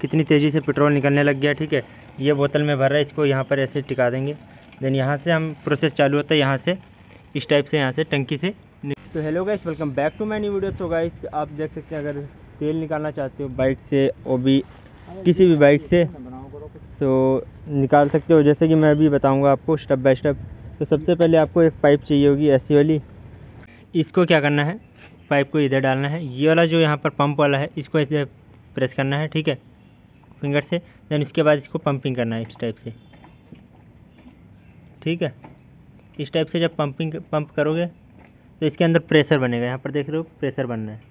कितनी तेज़ी से पेट्रोल निकलने लग गया। ठीक है, ये बोतल में भर रहा है, इसको यहाँ पर ऐसे टिका देंगे। देन यहाँ से हम प्रोसेस चालू होता है, यहाँ से इस टाइप से यहाँ से टंकी से। तो hello guys, welcome back to my new video. तो गाइस आप देख सकते हैं, अगर तेल निकालना चाहते हो बाइक से, वो भी किसी भी बाइक से, तो निकाल सकते हो। जैसे कि मैं अभी बताऊँगा आपको स्टेप बाय स्टेप। तो सबसे पहले आपको एक पाइप चाहिए होगी ऐसी वाली। इसको क्या करना है, पाइप को इधर डालना है। ये वाला जो यहाँ पर पंप वाला है, इसको ऐसे प्रेस करना है, ठीक है, फिंगर से। देन उसके बाद इसको पंपिंग करना है इस टाइप से, ठीक है। इस टाइप से जब पंप करोगे तो इसके अंदर प्रेशर बनेगा। यहाँ पर देख रहे हो, प्रेशर बन रहा है,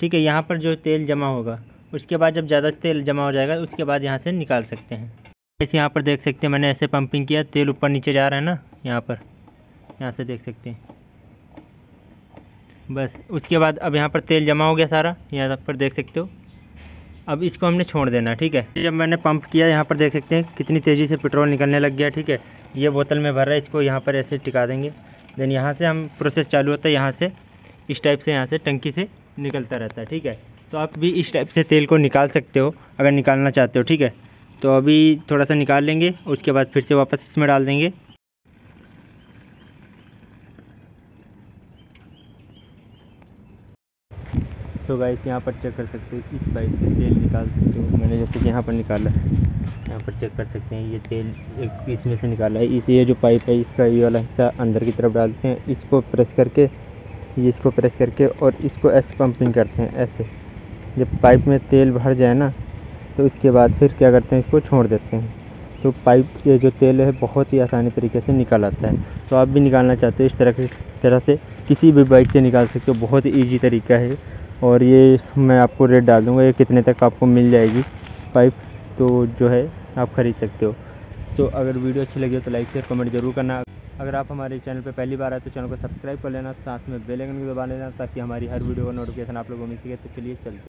ठीक है। यहाँ पर जो तेल जमा होगा, उसके बाद जब ज़्यादा तेल जमा हो जाएगा, उसके बाद यहाँ से निकाल सकते हैं। जैसे यहाँ पर देख सकते हैं, मैंने ऐसे पंपिंग किया, तेल ऊपर नीचे जा रहा है ना, यहाँ पर, यहाँ से देख सकते हैं। बस उसके बाद अब यहाँ पर तेल जमा हो गया सारा, यहाँ पर देख सकते हो। अब इसको हमने छोड़ देना, ठीक है। जब मैंने पंप किया, यहाँ पर देख सकते हैं कितनी तेज़ी से पेट्रोल निकलने लग गया। ठीक है, ये बोतल में भर रहा है, इसको यहाँ पर ऐसे टिका देंगे। देन यहाँ से हम प्रोसेस चालू होता है, यहाँ से इस टाइप से यहाँ से टंकी से निकलता रहता है, ठीक है। तो आप भी इस टाइप से तेल को निकाल सकते हो अगर निकालना चाहते हो, ठीक है। तो अभी थोड़ा सा निकाल लेंगे, उसके बाद फिर से वापस इसमें डाल देंगे। तो गाइस यहाँ पर चेक कर सकते हो, इस बाइक से तेल निकाल सकते हो। मैंने जैसे कि यहाँ पर निकाला है, यहाँ पर चेक कर सकते हैं, ये तेल एक इसमें से निकाला है। इस ये जो पाइप है, इसका ये वाला हिस्सा अंदर की तरफ डालते हैं, इसको प्रेस करके, ये इसको प्रेस करके, और इसको ऐसे पंपिंग करते हैं ऐसे। जब पाइप में तेल भर जाए ना, तो उसके बाद फिर क्या करते हैं, इसको छोड़ देते हैं। तो पाइप से जो तेल है बहुत ही आसानी तरीके से निकल आता है। तो आप भी निकालना चाहते हो इस तरह से, किसी भी बाइक से निकाल सकते हो, बहुत ईजी तरीका है। और ये मैं आपको रेट डाल दूँगा, ये कितने तक आपको मिल जाएगी पाइप, तो जो है आप ख़रीद सकते हो। सो अगर वीडियो अच्छी लगी हो तो लाइक शेयर कमेंट जरूर करना। अगर आप हमारे चैनल पर पहली बार आए तो चैनल को सब्सक्राइब कर लेना, साथ में बेल आइकन को दबा लेना, ताकि हमारी हर वीडियो का नोटिफिकेशन आप लोगों को मिल सके। तो चलिए चलते